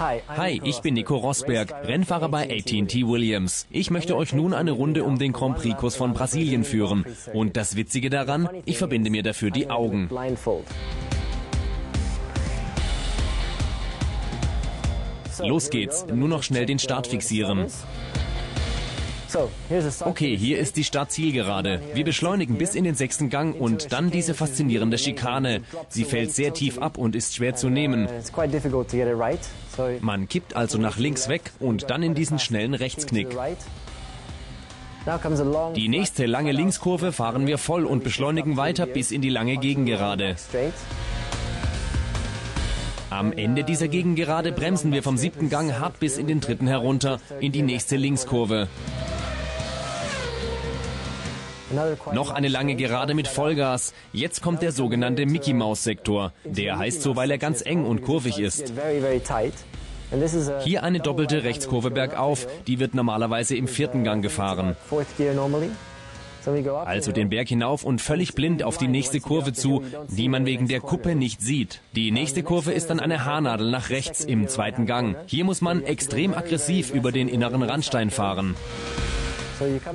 Hi, ich bin Nico Rosberg, Rennfahrer bei AT&T Williams. Ich möchte euch nun eine Runde um den Grand Prix-Kurs von Brasilien führen. Und das Witzige daran, ich verbinde mir dafür die Augen. Los geht's, nur noch schnell den Start fixieren. Okay, hier ist die Start-Zielgerade. Wir beschleunigen bis in den 6. Gang und dann diese faszinierende Schikane. Sie fällt sehr tief ab und ist schwer zu nehmen. Man kippt also nach links weg und dann in diesen schnellen Rechtsknick. Die nächste lange Linkskurve fahren wir voll und beschleunigen weiter bis in die lange Gegengerade. Am Ende dieser Gegengerade bremsen wir vom 7. Gang hart bis in den 3. herunter, in die nächste Linkskurve. Noch eine lange Gerade mit Vollgas. Jetzt kommt der sogenannte Mickey-Maus-Sektor. Der heißt so, weil er ganz eng und kurvig ist. Hier eine doppelte Rechtskurve bergauf. Die wird normalerweise im 4. Gang gefahren. Also den Berg hinauf und völlig blind auf die nächste Kurve zu, die man wegen der Kuppe nicht sieht. Die nächste Kurve ist dann eine Haarnadel nach rechts im 2. Gang. Hier muss man extrem aggressiv über den inneren Randstein fahren.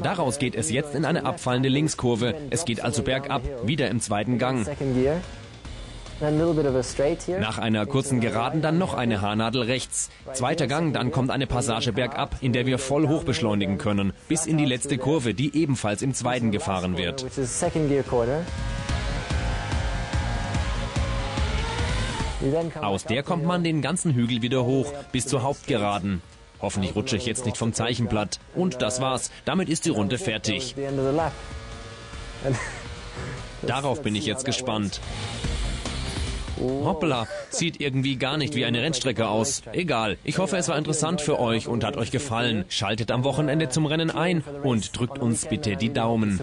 Daraus geht es jetzt in eine abfallende Linkskurve. Es geht also bergab, wieder im 2. Gang. Nach einer kurzen Geraden dann noch eine Haarnadel rechts. 2. Gang, dann kommt eine Passage bergab, in der wir voll hoch beschleunigen können, bis in die letzte Kurve, die ebenfalls im 2. gefahren wird. Aus der kommt man den ganzen Hügel wieder hoch, bis zur Hauptgeraden. Hoffentlich rutsche ich jetzt nicht vom Zeichenblatt. Und das war's, damit ist die Runde fertig. Darauf bin ich jetzt gespannt. Hoppla, sieht irgendwie gar nicht wie eine Rennstrecke aus. Egal, ich hoffe, es war interessant für euch und hat euch gefallen. Schaltet am Wochenende zum Rennen ein und drückt uns bitte die Daumen.